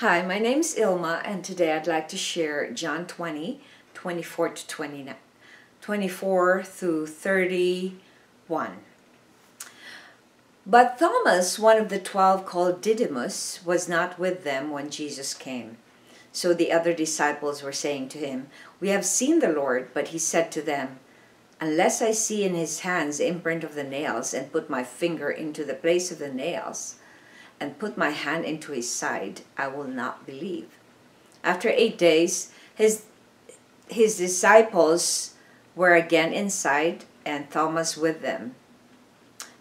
Hi, my name is Ilma, and today I'd like to share John 20, 24 to 29, 24 through 31. But Thomas, one of the 12 called Didymus, was not with them when Jesus came. So the other disciples were saying to him, "We have seen the Lord," but he said to them, "Unless I see in his hands the imprint of the nails, and put my finger into the place of the nails, and put my hand into his side, I will not believe." After 8 days, his disciples were again inside, and Thomas with them.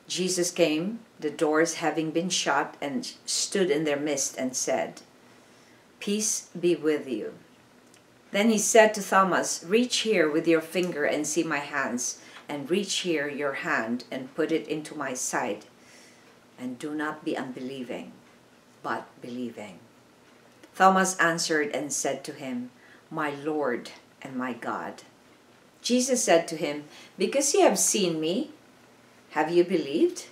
Jesus came, the doors having been shut, and stood in their midst and said, "Peace be with you." Then he said to Thomas, "Reach here with your finger and see my hands, and reach here your hand and put it into my side. And do not be unbelieving, but believing." Thomas answered and said to him, "My Lord and my God." Jesus said to him, "Because you have seen me, have you believed?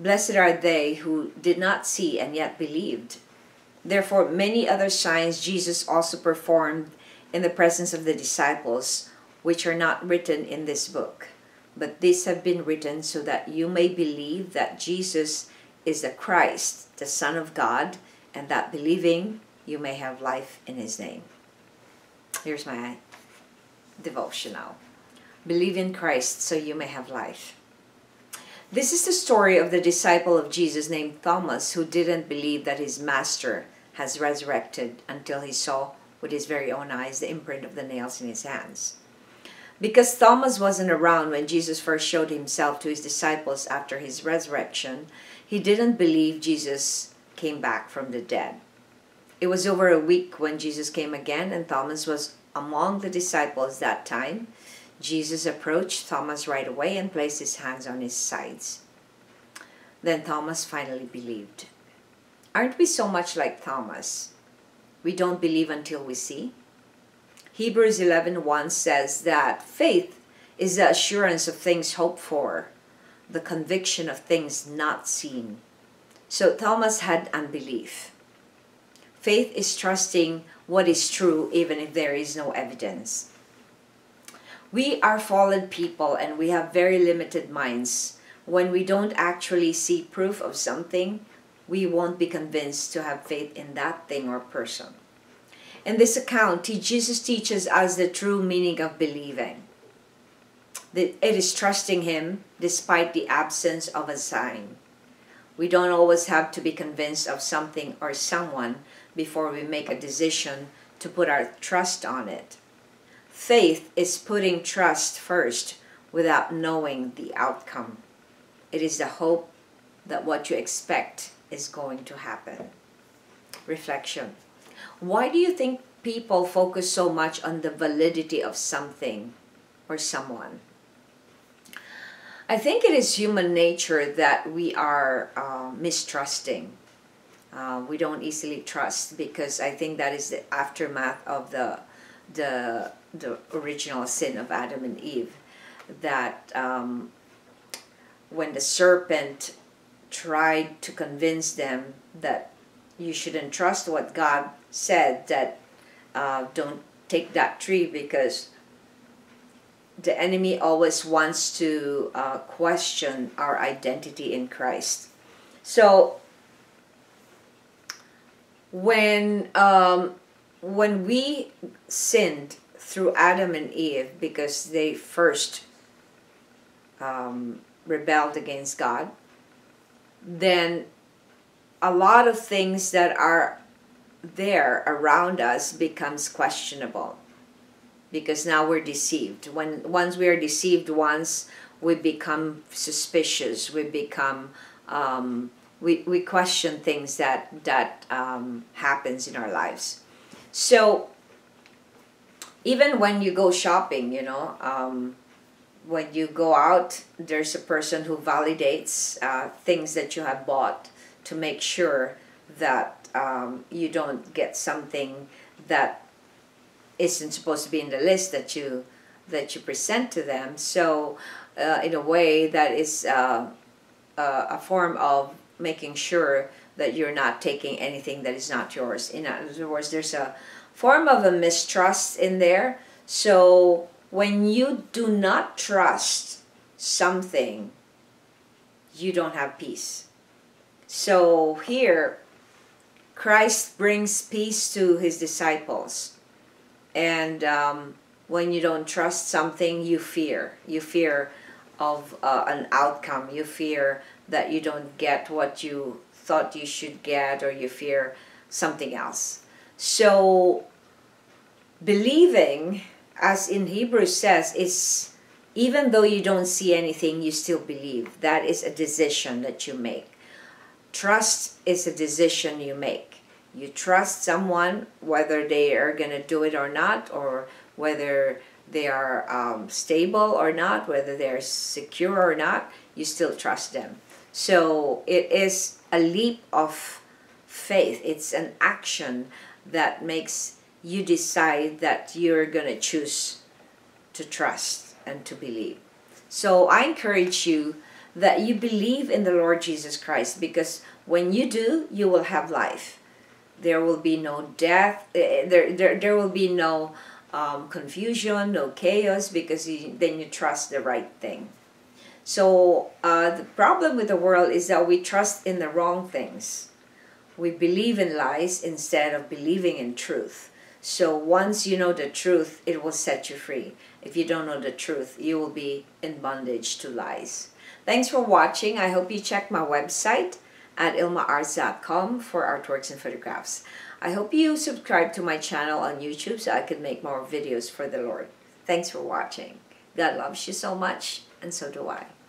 Blessed are they who did not see and yet believed." Therefore many other signs Jesus also performed in the presence of the disciples, which are not written in this book. But these have been written so that you may believe that Jesus is the Christ, the Son of God, and that believing you may have life in his name. Here's my devotional. Believe in Christ so you may have life. This is the story of the disciple of Jesus named Thomas, who didn't believe that his master has resurrected until he saw with his very own eyes the imprint of the nails in his hands. Because Thomas wasn't around when Jesus first showed himself to his disciples after his resurrection, he didn't believe Jesus came back from the dead. It was over a week when Jesus came again, and Thomas was among the disciples that time. Jesus approached Thomas right away and placed his hands on his sides. Then Thomas finally believed. Aren't we so much like Thomas? We don't believe until we see. Hebrews 11:1 says that faith is the assurance of things hoped for, the conviction of things not seen. So Thomas had unbelief. Faith is trusting what is true even if there is no evidence. We are fallen people and we have very limited minds. When we don't actually see proof of something, we won't be convinced to have faith in that thing or person. In this account, Jesus teaches us the true meaning of believing. It is trusting him despite the absence of a sign. We don't always have to be convinced of something or someone before we make a decision to put our trust on it. Faith is putting trust first without knowing the outcome. It is the hope that what you expect is going to happen. Reflection. Why do you think people focus so much on the validity of something or someone? I think it is human nature that we are mistrusting. We don't easily trust, because I think that is the aftermath of the original sin of Adam and Eve. That when the serpent tried to convince them that you shouldn't trust what God said, that don't take that tree, because the enemy always wants to question our identity in Christ. So when we sinned through Adam and Eve, because they first rebelled against God, then a lot of things that are there around us becomes questionable, because now we're deceived. Once we are deceived once, we become suspicious. We become we question things that happens in our lives. So even when you go shopping, you know, when you go out, there's a person who validates things that you have bought, to make sure that you don't get something that isn't supposed to be in the list that you present to them. So in a way, that is a form of making sure that you're not taking anything that is not yours. In other words, there's a form of a mistrust in there. So when you do not trust something, you don't have peace. So here, Christ brings peace to his disciples. And when you don't trust something, you fear. You fear of an outcome. You fear that you don't get what you thought you should get, or you fear something else. So believing, as in Hebrews says, is even though you don't see anything, you still believe. That is a decision that you make. Trust is a decision you make. You trust someone, whether they are going to do it or not, or whether they are stable or not, whether they're secure or not, you still trust them. So it is a leap of faith. It's an action that makes you decide that you're going to choose to trust and to believe. So I encourage you that you believe in the Lord Jesus Christ, because when you do, you will have life. There will be no death. There will be no confusion, no chaos, because then you trust the right thing. So the problem with the world is that we trust in the wrong things. We believe in lies instead of believing in truth. So once you know the truth, it will set you free. If you don't know the truth, you will be in bondage to lies. Thanks for watching. I hope you check my website at ilmaarts.com for artworks and photographs. I hope you subscribe to my channel on YouTube so I can make more videos for the Lord. Thanks for watching. God loves you so much, and so do I.